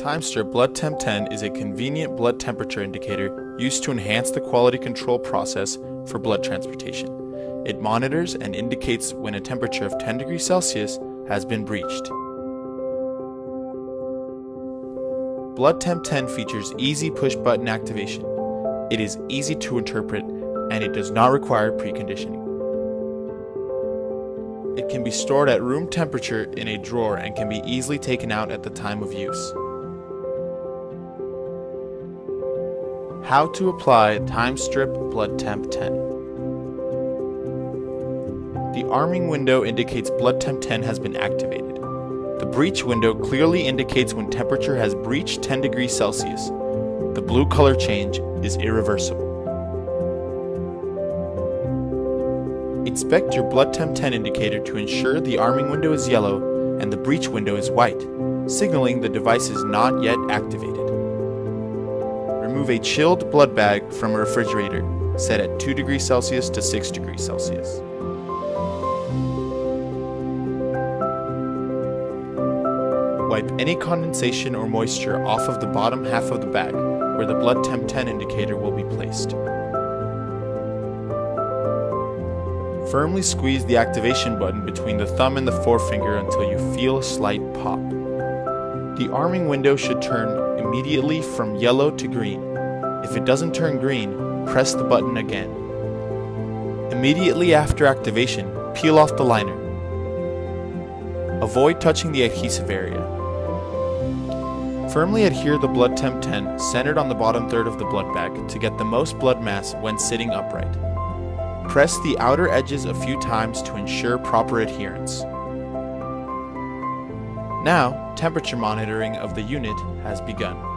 Timestrip Blood Temp 10 is a convenient blood temperature indicator used to enhance the quality control process for blood transportation. It monitors and indicates when a temperature of 10 degrees Celsius has been breached. Blood Temp 10 features easy push-button activation. It is easy to interpret and it does not require preconditioning. It can be stored at room temperature in a drawer and can be easily taken out at the time of use. How to apply Timestrip Blood Temp 10. The arming window indicates Blood Temp 10 has been activated. The breach window clearly indicates when temperature has breached 10 degrees Celsius. The blue color change is irreversible. Inspect your Blood Temp 10 indicator to ensure the arming window is yellow and the breach window is white, signaling the device is not yet activated. Remove a chilled blood bag from a refrigerator set at 2 degrees Celsius to 6 degrees Celsius. Wipe any condensation or moisture off of the bottom half of the bag, where the Blood Temp 10 indicator will be placed. Firmly squeeze the activation button between the thumb and the forefinger until you feel a slight pop. The arming window should turn immediately from yellow to green. If it doesn't turn green, press the button again. Immediately after activation, peel off the liner. Avoid touching the adhesive area. Firmly adhere the Blood Temp 10 centered on the bottom third of the blood bag to get the most blood mass when sitting upright. Press the outer edges a few times to ensure proper adherence. Now, temperature monitoring of the unit has begun.